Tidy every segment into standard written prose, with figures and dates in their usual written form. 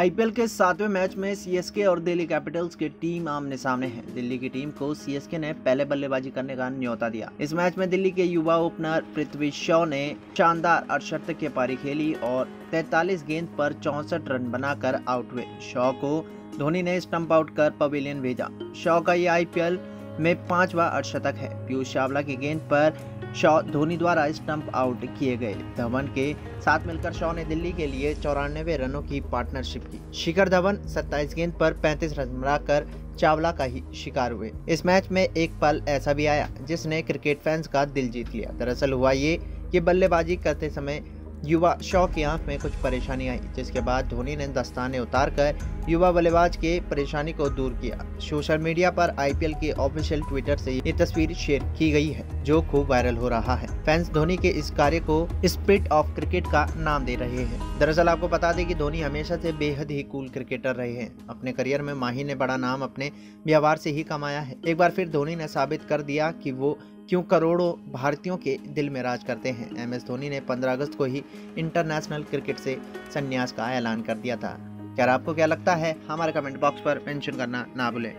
IPL के 7वें match में CSK और दिल्ली कैपिटल्स की टीम आमने सामने है। दिल्ली की टीम को सीएसके ने पहले बल्लेबाजी करने का न्योता दिया। इस मैच में दिल्ली के युवा ओपनर पृथ्वी शॉ ने शानदार अर्धशतक की पारी खेली और 43 गेंद पर 64 रन बनाकर आउट हुए। शॉ को धोनी ने स्टंप आउट कर पवेलियन भेजा। शॉ का ये आईपीएल में 5वां अर्धशतक है। पीयूष चावला की गेंद पर शॉ धोनी द्वारा स्टंप आउट किए गए। धवन के साथ मिलकर शॉ ने दिल्ली के लिए 94 रनों की पार्टनरशिप की। शिखर धवन 27 गेंद पर 35 रन बनाकर चावला का ही शिकार हुए। इस मैच में एक पल ऐसा भी आया जिसने क्रिकेट फैंस का दिल जीत लिया। दरअसल हुआ ये बल्लेबाजी करते समय युवा शॉ की आंख में कुछ परेशानी आई, जिसके बाद धोनी ने दस्ताने उतारकर युवा बल्लेबाज के परेशानी को दूर किया। सोशल मीडिया पर आईपीएल के ऑफिशियल ट्विटर से ये तस्वीर शेयर की गई है जो खूब वायरल हो रहा है। फैंस धोनी के इस कार्य को स्पिरिट ऑफ क्रिकेट का नाम दे रहे हैं। दरअसल आपको बता दें कि धोनी हमेशा से बेहद ही कूल क्रिकेटर रहे हैं। अपने करियर में माहिर ने बड़ा नाम अपने व्यवहार से ही कमाया है। एक बार फिर धोनी ने साबित कर दिया कि वो क्यों करोड़ों भारतीयों के दिल में राज करते हैं। एमएस धोनी ने 15 अगस्त को ही इंटरनेशनल क्रिकेट से संन्यास का ऐलान कर दिया था। खैर आपको क्या लगता है हमारे कमेंट बॉक्स पर मेंशन करना ना भूलें।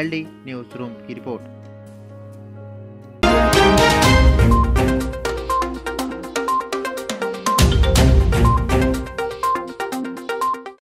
एलडी न्यूज़ रूम की रिपोर्ट।